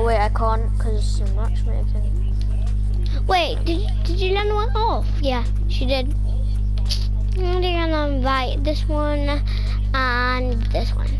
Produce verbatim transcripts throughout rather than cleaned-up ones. Oh wait, I can't because it's some matchmaking. Wait, did you, did you land one off? Yeah, she did. I'm gonna invite this one and this one.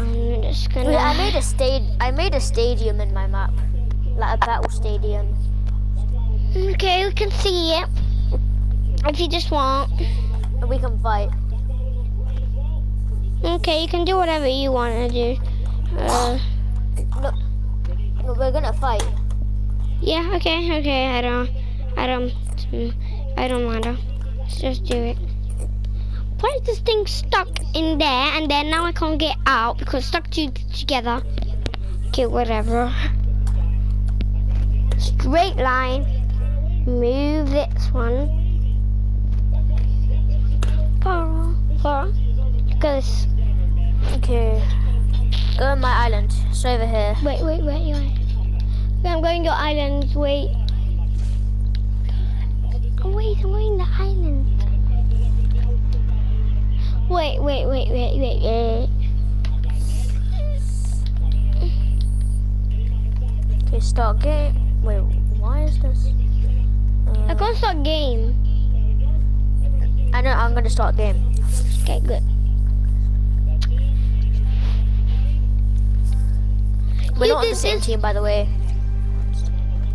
I'm just gonna. Wait, I made a stage. I made a stadium in my map, like a battle stadium. Okay, we can see it if you just want. And we can fight. Okay, you can do whatever you want to do. Uh, no, no, we're gonna fight. Yeah. Okay. Okay. I don't. I don't. I don't matter. Let's just do it. Why is this thing stuck in there? And then now I can't get out because it's stuck to, together. Okay. Whatever. Straight line. Move this one. Far, far. Goes. Okay. Go on my island. It's over here. Wait, wait, wait, wait. I'm going to your island. Wait. Oh, wait, I'm going to the island. Wait, wait, wait, wait, wait, wait. Okay, start game. Wait, why is this? Uh, I can't start game. I know, I'm going to start game. Okay, good. We're you not on the same team, by the way.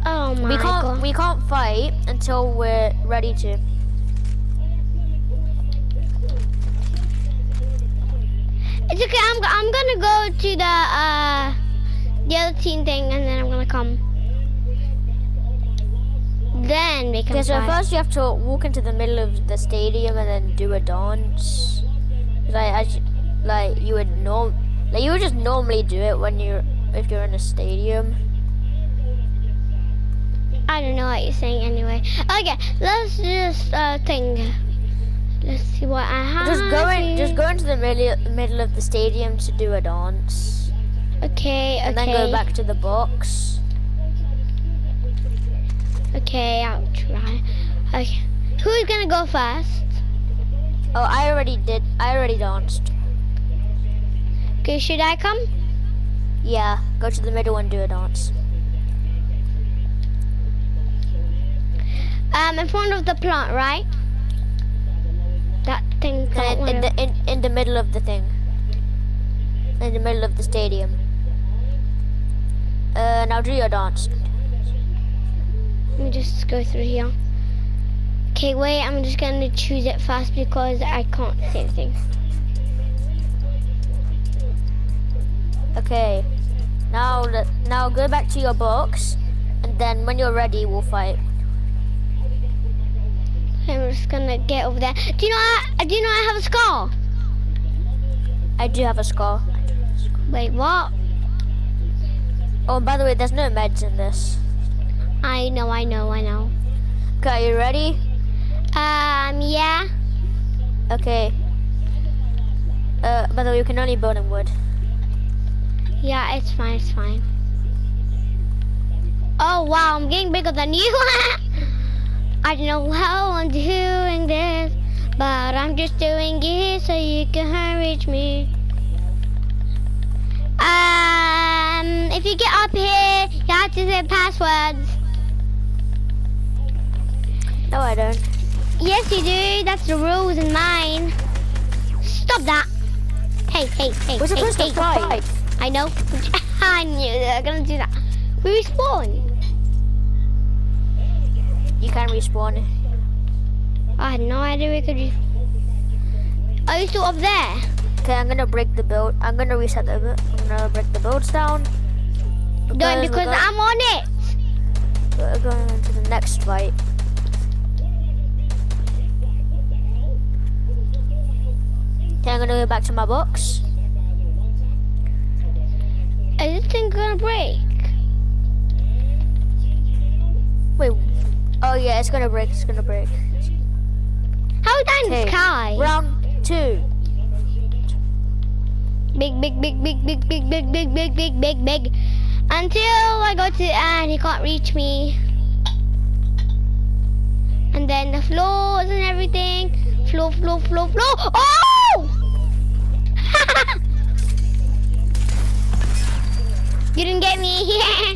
Oh my we can't, god! We can't fight until we're ready to. It's okay. I'm I'm gonna go to the uh, the other team thing, and then I'm gonna come. Then we can. Okay, so first you have to walk into the middle of the stadium and then do a dance. Like as, like you would norm, like you would just normally do it when you're. If you're in a stadium. I don't know what you're saying anyway. Okay, let's just uh, think. Let's see what I have. Just go in. Just go into the middle middle of the stadium to do a dance. Okay. Okay. And then go back to the box. Okay, I'll try. Okay, who's gonna go first? Oh, I already did. I already danced. Okay, should I come? Yeah, go to the middle and do a dance. Um, in front of the plant, right? That thing. In, in the in in the middle of the thing. In the middle of the stadium. Uh, now do your dance. Let me just go through here. Okay, wait. I'm just gonna choose it fast because I can't see anything. Okay. Now, now go back to your box, and then when you're ready, we'll fight. I'm just gonna get over there. Do you know? I, do you know I have a scar? I do have a scar. Wait, what? Oh, by the way, there's no meds in this. I know, I know, I know. Okay, you ready? Um, yeah. Okay. Uh, by the way, you can only burn in wood. Yeah, it's fine, it's fine. Oh wow, I'm getting bigger than you. I don't know how I'm doing this, but I'm just doing it so you can reach me. Um, if you get up here, you have to say passwords. No, I don't. Yes, you do. That's the rules in mine. Stop that. Hey, hey, hey, We're hey, supposed hey, to fight. Hey. I know. I knew they were gonna do that. We respawn. You can respawn. I had no idea we could respawn. Are you still up there? Okay, I'm gonna break the build. I'm gonna reset the. I'm gonna break the builds down. Because Don't because going, I'm on it. We're going into the next fight. Okay, I'm gonna go back to my box. Is this thing gonna break? Wait. Oh yeah, it's gonna break. It's gonna break. How is that in the sky? Round two. Big, big, big, big, big, big, big, big, big, big, big, big. Until I go to the end, he can't reach me. And then the floors and everything. Floor, floor, floor, floor. Oh! You didn't get me. I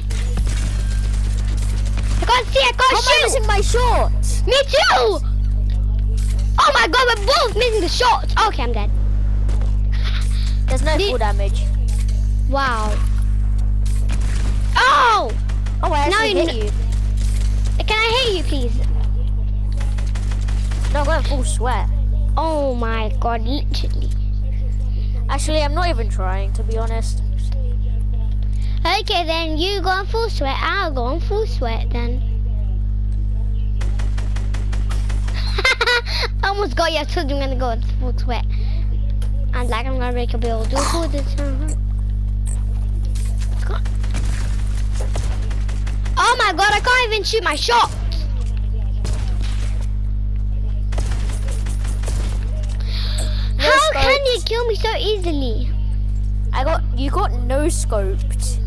can't see. I can't How shoot. Am I missing my shot? Me too. Oh my god, we're both missing the shot. Okay, I'm dead. There's no full damage. Wow. Oh. Oh, I actually hit you. Can I hit you, please? No, I'm going full sweat. Oh my god, literally. Actually, I'm not even trying, to be honest. Okay, then you go on full sweat. I'll go on full sweat then. I almost got you. I told you I'm gonna go on full sweat. And like I'm gonna break a build. Do this. Oh my god! I can't even shoot my shot. No How scopes. Can you kill me so easily? I got you got no scoped.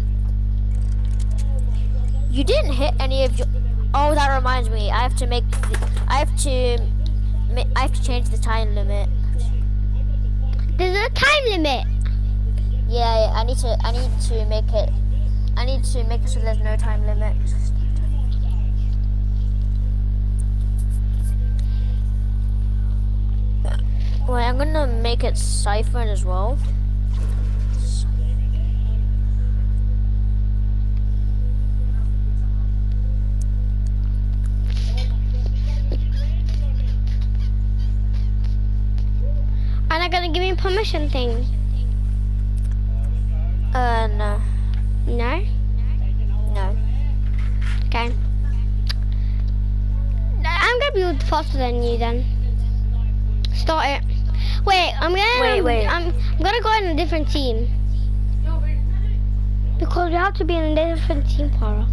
You didn't hit any of your. Oh, that reminds me. I have to make. The, I have to. I have to change the time limit. There's a time limit. Yeah, I need to. I need to make it. I need to make sure there's no time limit. Wait, I'm gonna make it siphon as well. Are they gonna give me permission thing? Uh, no. No? No. Okay. I'm gonna build faster than you then. Start it. Wait, I'm gonna wait, wait. I'm, I'm gonna go in a different team. Because we have to be in a different team, Para.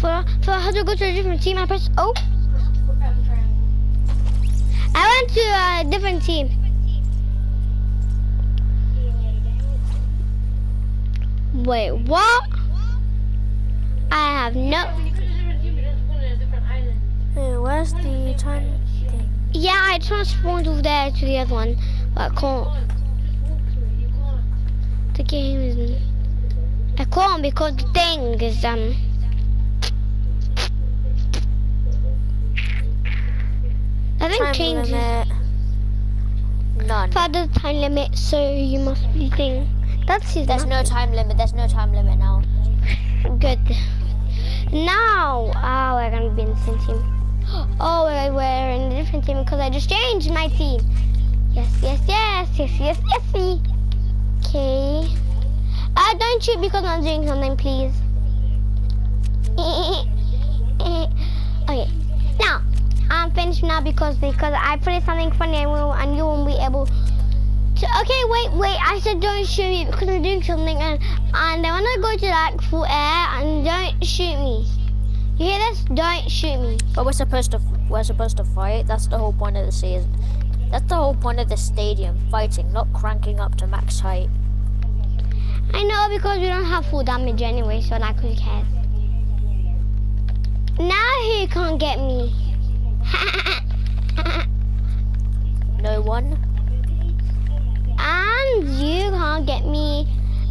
For for how to go to a different team, I press O. I went to a different team. Wait, what? I have no. Hey, where's the time thing? Yeah, I transformed over there to the other one, but I can't. The game isn't. I can't because the thing is um. I think changes. None. Father's time limit, so you must be thing. That's his There's nothing. No time limit. There's no time limit now. Good. Now, oh, we're gonna be in the same team. Oh, we're, we're in a different team because I just changed my team. Yes, yes, yes, yes, yes, yes, yes. Okay. Uh, don't shoot because I'm doing something, please. Okay. Now, I'm finished now because because I put something funny and, we'll, and you won't be able. Okay, wait, wait, I said don't shoot me because I'm doing something and, and I want to go to like full air and don't shoot me. You hear this? Don't shoot me. But we're supposed to, we're supposed to fight. That's the whole point of the season. That's the whole point of the stadium, fighting, not cranking up to max height. I know because we don't have full damage anyway, so like who cares? Now who can't get me? No one. And you can't get me.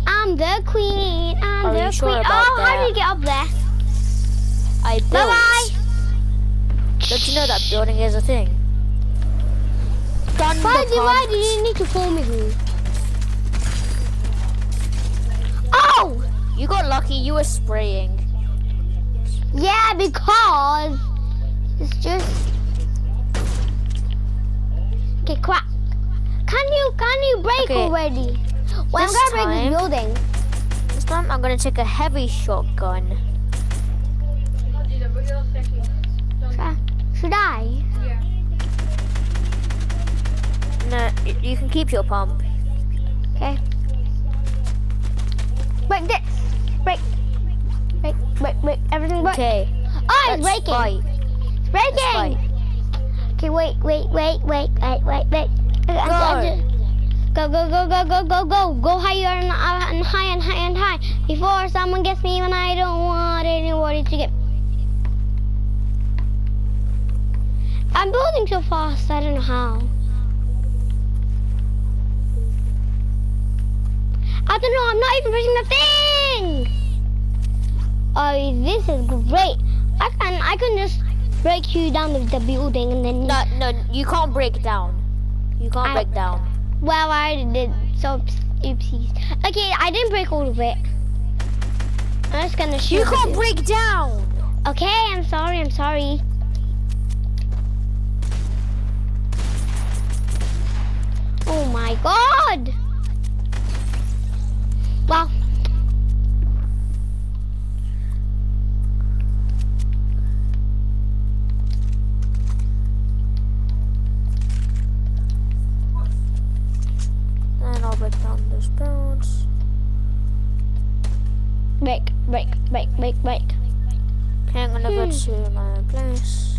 I'm the queen. I'm Are the queen. Sure oh, that? How do you get up there? I built. Bye bye. Don't you know that building is a thing? Done why, the did, why did you need to call me? Oh! You got lucky. You were spraying. Yeah, because it's just. Okay, crap. Can you, can you break okay. already? Well, this I'm gonna time, break the building. This time I'm gonna take a heavy shotgun. Should I? Yeah. No, you can keep your pump. Okay. Break this. Break. Break, break, break. Everything break. Okay. Oh, it's breaking. Fight. It's breaking. Okay, wait, wait, wait, wait, wait, wait, wait. Go. go, go, go, go, go, go, go, go higher and, uh, and high and high and high before someone gets me when I don't want anybody to get. I'm building so fast, I don't know how. I don't know, I'm not even pressing the thing. Oh, this is great. I can I can just break you down with the building and then. No, no, you can't break down. You can't I, break down. Well, I did. So oopsies. Okay, I didn't break all of it. I'm just gonna shoot. You can't it. break down. Okay, I'm sorry. I'm sorry. Oh my God. Well. And I'll break down those bones. Break, break, break, break, break. Okay, I'm gonna hmm. go to my place.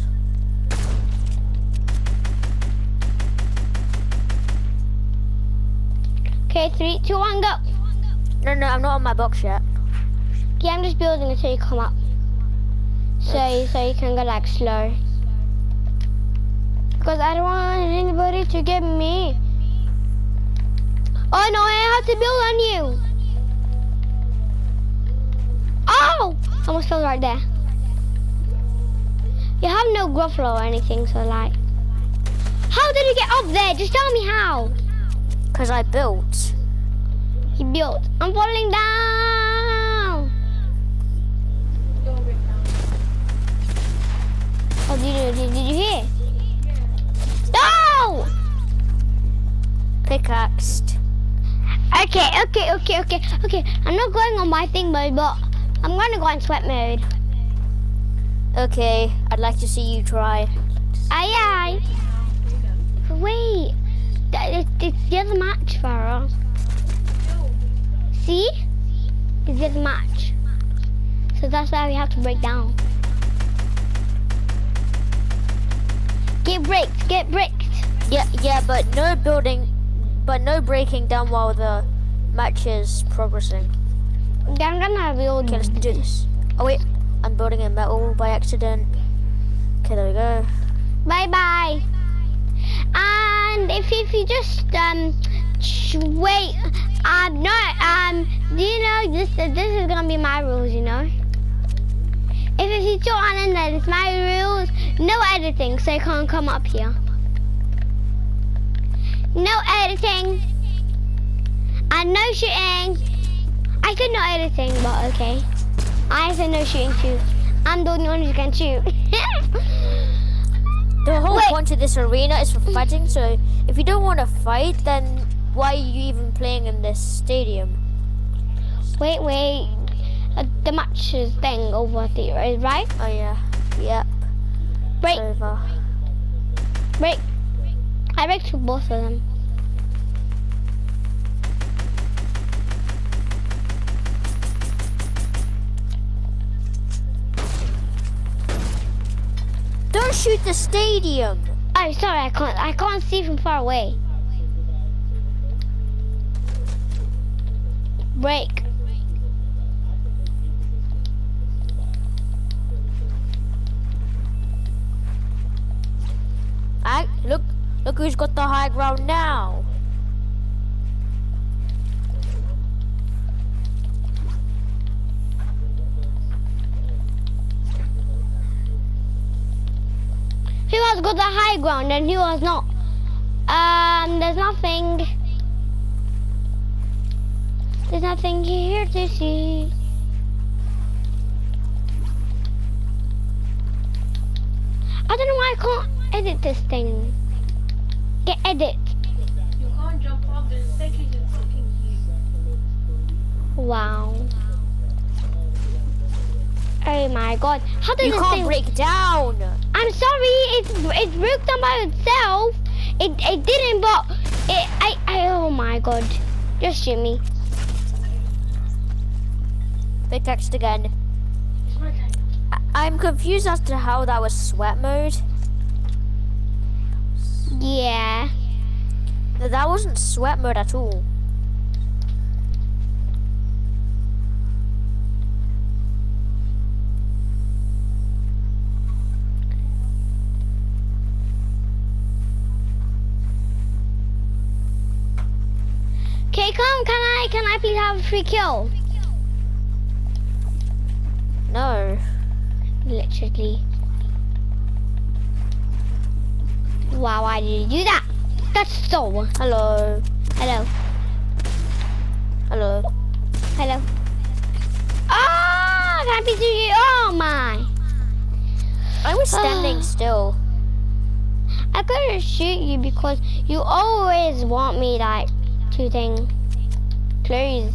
Okay, three, two, one, go. No, no, I'm not on my box yet. Yeah, I'm just building until you come up. So, so you can go like slow. Because I don't want anybody to get me. Oh no, I have to build on you. Oh, I almost fell right there. You have no Gruffalo or anything, so like. How did you get up there? Just tell me how. Because I built. He built. I'm falling down. Oh, did you, did, did you hear? No! Pickaxed. Okay, okay, okay, okay, okay. I'm not going on my thing mode, but I'm gonna go in sweat mode. Okay, I'd like to see you try. Aye, aye. Wait, it's the other match, Farrell. See? It's this match. So that's why we have to break down. Get bricked, get bricked. Yeah, yeah, but no building, but no breaking down while the match is progressing. Yeah, I'm gonna build. Okay, let's do this. Oh wait, I'm building a metal by accident. Okay, there we go. Bye bye. And if if you just um wait. Um, no, um, do you know, this this is gonna be my rules, you know? If it's your on then it's my rules, no editing, so you can't come up here. No editing, and no shooting. I could no editing, but okay. I said no shooting too. I'm the only one who can shoot. The whole Wait. point of this arena is for fighting, so if you don't want to fight, then why are you even playing in this stadium? Wait, wait. Uh, the match is thing over there, right? Oh yeah. Yep. Break. Over. Break. I break through both of them. Don't shoot the stadium. Oh, sorry. I can't. I can't see from far away. Break. I look look who's got the high ground now. Who has got the high ground and who has not? Um there's nothing. There's nothing here to see. I don't know why I can't edit this thing. Get edit. You can't jump off, there's packages looking here. Wow. Oh my God. How does you can't break down. I'm sorry, it's it's broke down by itself. It it didn't, but it I, I oh my God. Just shoot me. Pickaxed again. I I'm confused as to how that was sweat mode. Yeah. That wasn't sweat mode at all. know. Literally. Wow, why did you do that? That's so. Hello. Hello. Hello. Hello. Oh, can I be through you? Oh my. I was standing still. I couldn't shoot you because you always want me like to thing. Please.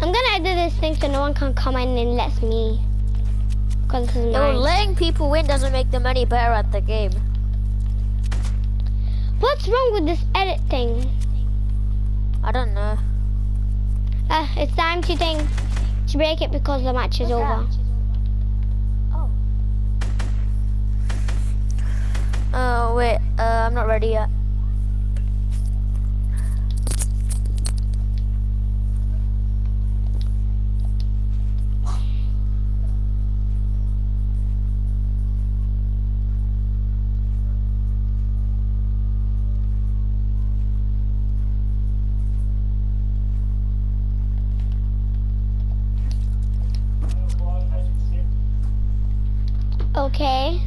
I'm gonna edit this thing so no one can come in and let me. Cause no, letting people win doesn't make them any better at the game. What's wrong with this edit thing? I don't know. Uh, it's time to think to break it because the match is What's over. That? Oh. Uh, wait. Uh, I'm not ready yet. Okay.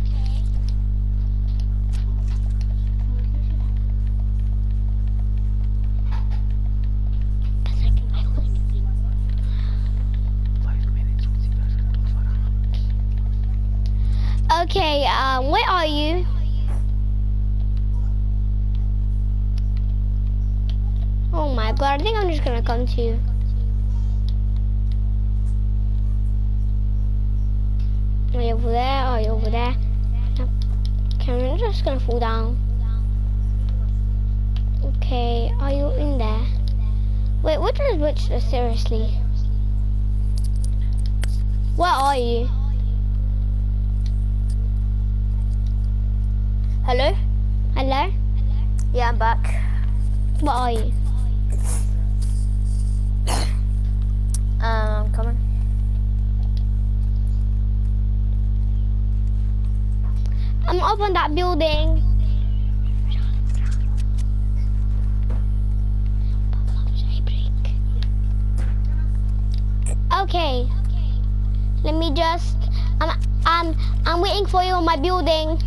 Okay, um, where are you? Oh my god, I think I'm just gonna come to you. Are you over there? Are you over there? Yep. Okay, I'm just gonna fall down. Okay, are you in there? Wait, which is which? Seriously? Where are you? Hello? Hello? Yeah, I'm back. Where are you? um, I'm coming. I'm up on that building. Okay. Let me just. I'm. I'm. I'm waiting for you on my building.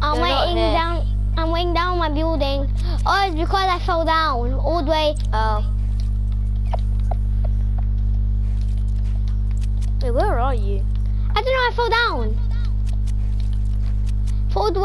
I'm waiting down. I'm waiting down my building. Oh, it's because I fell down all the way. Oh. Wait, where are you? I don't know, I fell down. Fall down.